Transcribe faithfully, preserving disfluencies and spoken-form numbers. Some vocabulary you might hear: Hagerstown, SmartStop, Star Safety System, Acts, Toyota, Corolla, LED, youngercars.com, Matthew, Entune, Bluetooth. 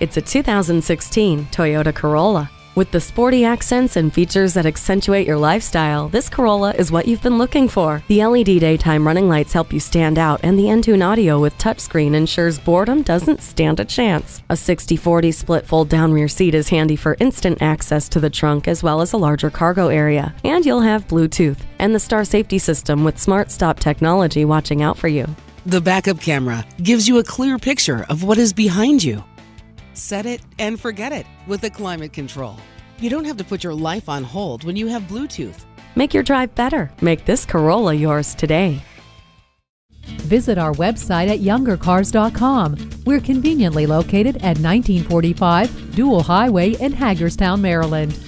It's a two thousand sixteen Toyota Corolla. With the sporty accents and features that accentuate your lifestyle, this Corolla is what you've been looking for. The L E D daytime running lights help you stand out, and the Entune audio with touchscreen ensures boredom doesn't stand a chance. A sixty forty split fold-down rear seat is handy for instant access to the trunk as well as a larger cargo area. And you'll have Bluetooth and the Star Safety System with SmartStop technology watching out for you. The backup camera gives you a clear picture of what is behind you. Set it and forget it with the climate control. You don't have to put your life on hold when you have Bluetooth. Make your drive better. Make this Corolla yours today. Visit our website at younger cars dot com. We're conveniently located at nineteen forty-five Dual Highway in Hagerstown, Maryland.